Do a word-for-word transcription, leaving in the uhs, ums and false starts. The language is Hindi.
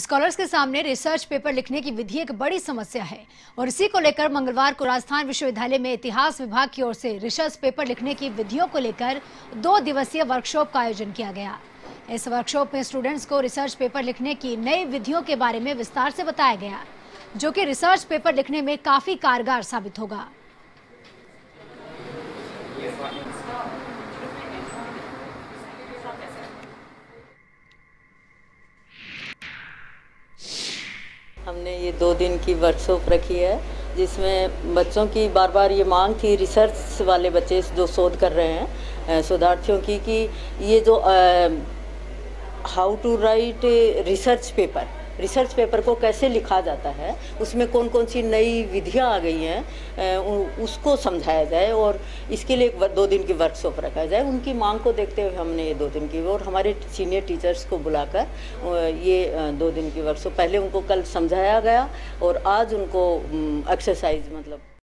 स्कॉलर्स के सामने रिसर्च पेपर लिखने की विधि एक बड़ी समस्या है और इसी को लेकर मंगलवार को राजस्थान विश्वविद्यालय में इतिहास विभाग की ओर से रिसर्च पेपर लिखने की विधियों को लेकर दो दिवसीय वर्कशॉप का आयोजन किया गया। इस वर्कशॉप में स्टूडेंट्स को रिसर्च पेपर लिखने की नई विधियों के बारे में विस्तार से बताया गया, जो कि रिसर्च पेपर लिखने में काफी कारगर साबित होगा। हमने ये दो दिन की वर्कशॉप रखी है जिसमें बच्चों की बार बार ये मांग थी, रिसर्च वाले बच्चे जो शोध कर रहे हैं शोधार्थियों की, कि ये जो how to write research paper, research paper को कैसे लिखा जाता है, उसमें कौन कौन सी नई विधियाँ आ गई हैं उसको समझाया जाए और इसके लिए एक दो दिन की वर्कशॉप रखा जाए। उनकी मांग को देखते हुए हमने ये दो दिन की और हमारे सीनियर टीचर्स को बुलाकर ये दो दिन की वर्कशॉप, पहले उनको कल समझाया गया और आज उनको एक्सरसाइज मतलब